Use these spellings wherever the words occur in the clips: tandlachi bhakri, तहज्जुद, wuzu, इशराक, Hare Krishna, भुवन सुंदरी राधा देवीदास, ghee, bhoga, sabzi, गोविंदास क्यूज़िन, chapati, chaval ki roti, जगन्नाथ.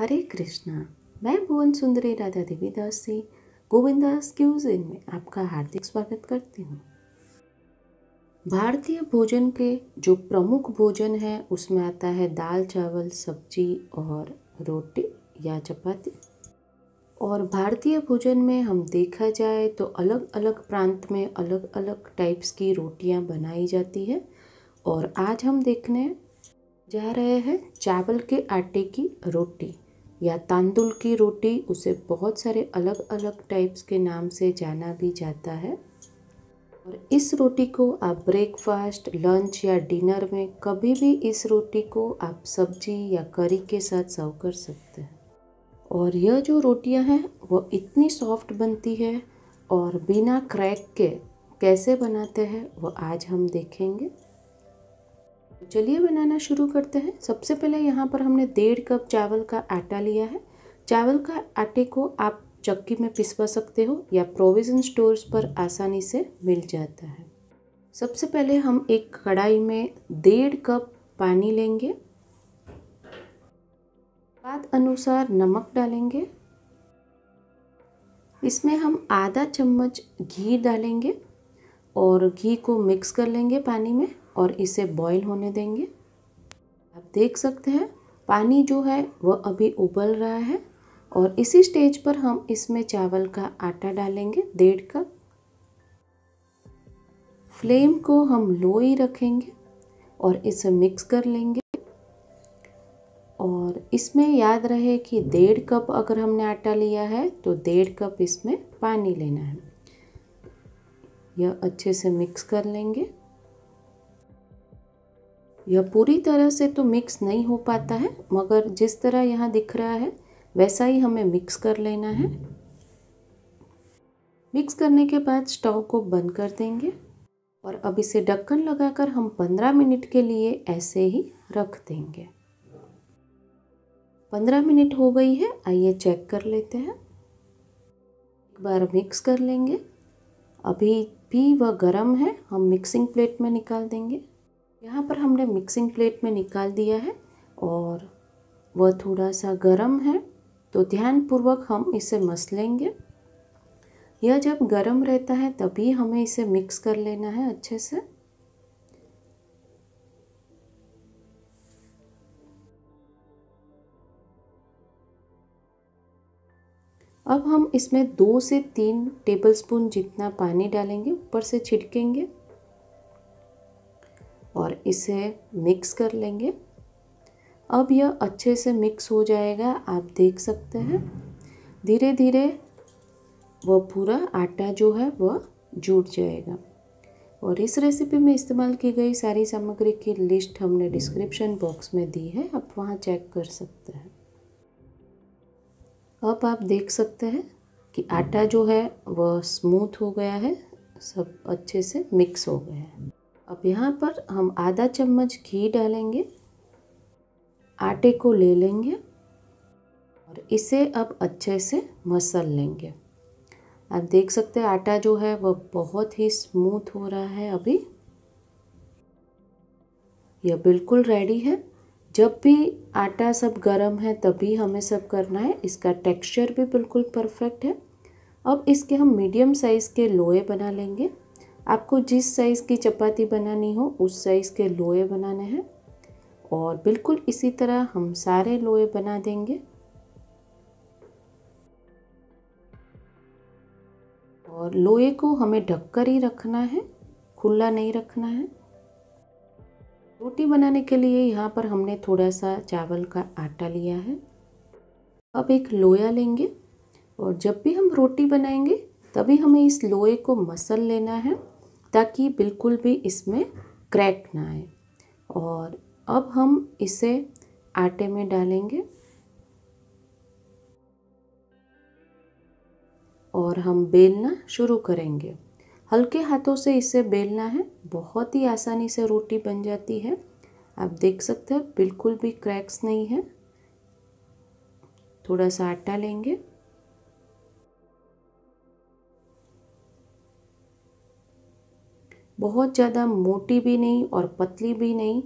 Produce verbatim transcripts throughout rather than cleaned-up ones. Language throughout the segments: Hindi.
हरे कृष्णा। मैं भुवन सुंदरी राधा देवीदास से गोविंदास क्यूज़िन में आपका हार्दिक स्वागत करती हूँ। भारतीय भोजन के जो प्रमुख भोजन है उसमें आता है दाल चावल सब्जी और रोटी या चपाती। और भारतीय भोजन में हम देखा जाए तो अलग अलग प्रांत में अलग अलग टाइप्स की रोटियाँ बनाई जाती है। और आज हम देखने जा रहे हैं चावल के आटे की रोटी या तांदूल की रोटी। उसे बहुत सारे अलग अलग टाइप्स के नाम से जाना भी जाता है। और इस रोटी को आप ब्रेकफास्ट, लंच या डिनर में कभी भी इस रोटी को आप सब्जी या करी के साथ सर्व कर सकते हैं। और यह जो रोटियां हैं वो इतनी सॉफ्ट बनती है और बिना क्रैक के कैसे बनाते हैं वो आज हम देखेंगे। चलिए बनाना शुरू करते हैं। सबसे पहले यहाँ पर हमने डेढ़ कप चावल का आटा लिया है। चावल का आटे को आप चक्की में पिसवा सकते हो या प्रोविज़न स्टोर्स पर आसानी से मिल जाता है। सबसे पहले हम एक कढ़ाई में डेढ़ कप पानी लेंगे, स्वाद अनुसार नमक डालेंगे, इसमें हम आधा चम्मच घी डालेंगे और घी को मिक्स कर लेंगे पानी में और इसे बॉईल होने देंगे। आप देख सकते हैं पानी जो है वह अभी उबल रहा है। और इसी स्टेज पर हम इसमें चावल का आटा डालेंगे डेढ़ कप। फ्लेम को हम लो ही रखेंगे और इसे मिक्स कर लेंगे। और इसमें याद रहे कि डेढ़ कप अगर हमने आटा लिया है तो डेढ़ कप इसमें पानी लेना है। यह अच्छे से मिक्स कर लेंगे। यह पूरी तरह से तो मिक्स नहीं हो पाता है मगर जिस तरह यहाँ दिख रहा है वैसा ही हमें मिक्स कर लेना है। मिक्स करने के बाद स्टोव को बंद कर देंगे और अब इसे ढक्कन लगाकर हम पंद्रह मिनट के लिए ऐसे ही रख देंगे। पंद्रह मिनट हो गई है, आइए चेक कर लेते हैं। एक बार मिक्स कर लेंगे। अभी भी वह गर्म है, हम मिक्सिंग प्लेट में निकाल देंगे। यहाँ पर हमने मिक्सिंग प्लेट में निकाल दिया है और वह थोड़ा सा गर्म है तो ध्यानपूर्वक हम इसे मसलेंगे। यह जब गर्म रहता है तभी हमें इसे मिक्स कर लेना है अच्छे से। अब हम इसमें दो से तीन टेबलस्पून जितना पानी डालेंगे, ऊपर से छिड़केंगे और इसे मिक्स कर लेंगे। अब यह अच्छे से मिक्स हो जाएगा, आप देख सकते हैं। धीरे धीरे वह पूरा आटा जो है वह जुड़ जाएगा। और इस रेसिपी में इस्तेमाल की गई सारी सामग्री की लिस्ट हमने डिस्क्रिप्शन बॉक्स में दी है, आप वहाँ चेक कर सकते हैं। अब आप देख सकते हैं कि आटा जो है वह स्मूथ हो गया है, सब अच्छे से मिक्स हो गया है। अब यहाँ पर हम आधा चम्मच घी डालेंगे, आटे को ले लेंगे और इसे अब अच्छे से मसल लेंगे। आप देख सकते हैं आटा जो है वह बहुत ही स्मूथ हो रहा है। अभी यह बिल्कुल रेडी है। जब भी आटा सब गर्म है तभी हमें सब करना है। इसका टेक्सचर भी बिल्कुल परफेक्ट है। अब इसके हम मीडियम साइज़ के लोए बना लेंगे। आपको जिस साइज़ की चपाती बनानी हो उस साइज़ के लोए बनाने हैं। और बिल्कुल इसी तरह हम सारे लोए बना देंगे। और लोए को हमें ढककर ही रखना है, खुला नहीं रखना है। रोटी बनाने के लिए यहाँ पर हमने थोड़ा सा चावल का आटा लिया है। अब एक लोया लेंगे और जब भी हम रोटी बनाएंगे तभी हमें इस लोए को मसल लेना है ताकि बिल्कुल भी इसमें क्रैक ना आए। और अब हम इसे आटे में डालेंगे और हम बेलना शुरू करेंगे। हल्के हाथों से इसे बेलना है, बहुत ही आसानी से रोटी बन जाती है। आप देख सकते हैं बिल्कुल भी क्रैक्स नहीं है। थोड़ा सा आटा लेंगे बहुत ज़्यादा मोटी भी नहीं और पतली भी नहीं,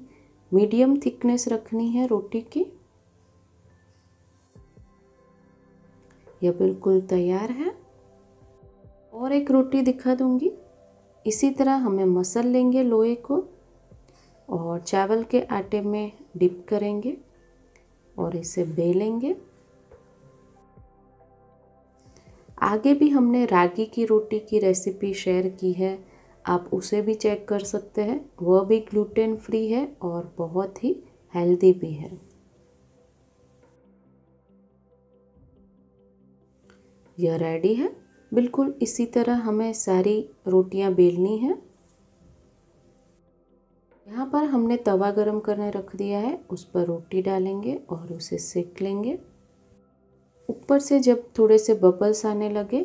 मीडियम थिकनेस रखनी है रोटी की। यह बिल्कुल तैयार है। और एक रोटी दिखा दूंगी। इसी तरह हमें मसल लेंगे लोई को और चावल के आटे में डिप करेंगे और इसे बेलेंगे। आगे भी हमने रागी की रोटी की रेसिपी शेयर की है, आप उसे भी चेक कर सकते हैं। वह भी ग्लूटेन फ्री है और बहुत ही हेल्दी भी है। यह रेडी है। बिल्कुल इसी तरह हमें सारी रोटियां बेलनी है। यहाँ पर हमने तवा गरम करने रख दिया है, उस पर रोटी डालेंगे और उसे सेक लेंगे। ऊपर से जब थोड़े से बबल्स आने लगे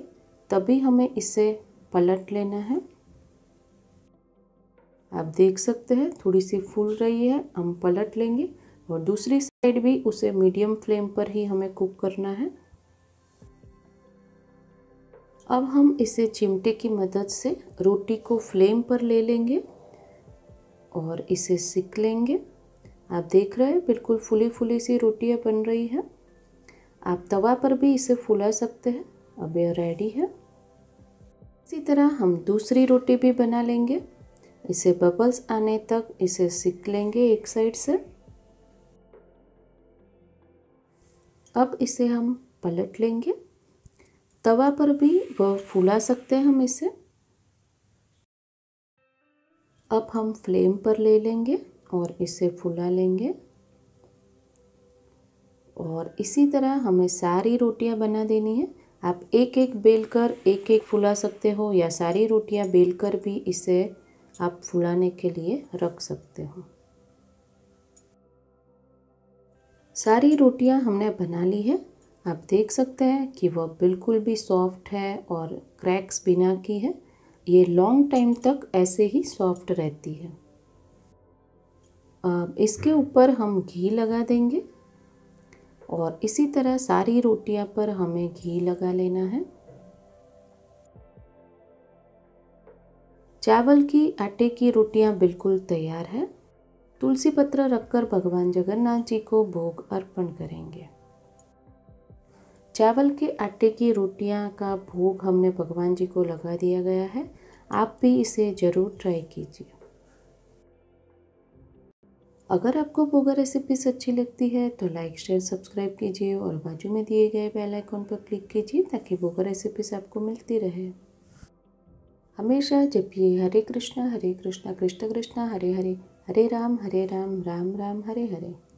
तभी हमें इसे पलट लेना है। आप देख सकते हैं थोड़ी सी फूल रही है, हम पलट लेंगे। और दूसरी साइड भी उसे मीडियम फ्लेम पर ही हमें कुक करना है। अब हम इसे चिमटे की मदद से रोटी को फ्लेम पर ले लेंगे और इसे सिक लेंगे। आप देख रहे हैं बिल्कुल फूली फूली सी रोटियां बन रही है। आप तवा पर भी इसे फुला सकते हैं। अब यह रेडी है। इसी तरह हम दूसरी रोटी भी बना लेंगे। इसे बबल्स आने तक इसे सिक लेंगे एक साइड से। अब इसे हम पलट लेंगे। तवा पर भी वह फुला सकते हैं हम इसे। अब हम फ्लेम पर ले लेंगे और इसे फुला लेंगे। और इसी तरह हमें सारी रोटियां बना देनी है। आप एक एक बेलकर एक एक फुला सकते हो या सारी रोटियां बेलकर भी इसे आप फुलाने के लिए रख सकते हो। सारी रोटियां हमने बना ली है। आप देख सकते हैं कि वह बिल्कुल भी सॉफ्ट है और क्रैक्स बिना की है। ये लॉन्ग टाइम तक ऐसे ही सॉफ्ट रहती है। अब इसके ऊपर हम घी लगा देंगे और इसी तरह सारी रोटियां पर हमें घी लगा लेना है। चावल की आटे की रोटियां बिल्कुल तैयार है। तुलसी पत्र रखकर भगवान जगन्नाथ जी को भोग अर्पण करेंगे। चावल के आटे की रोटियां का भोग हमने भगवान जी को लगा दिया गया है। आप भी इसे ज़रूर ट्राई कीजिए। अगर आपको भोगा रेसिपीज अच्छी लगती है तो लाइक शेयर सब्सक्राइब कीजिए और बाजू में दिए गए बेल आइकॉन पर क्लिक कीजिए ताकि भोगा रेसिपीज आपको मिलती रहे हमेशा। जब ये हरे कृष्णा हरे कृष्णा कृष्ण कृष्णा हरे हरे हरे राम हरे राम राम राम हरे हरे।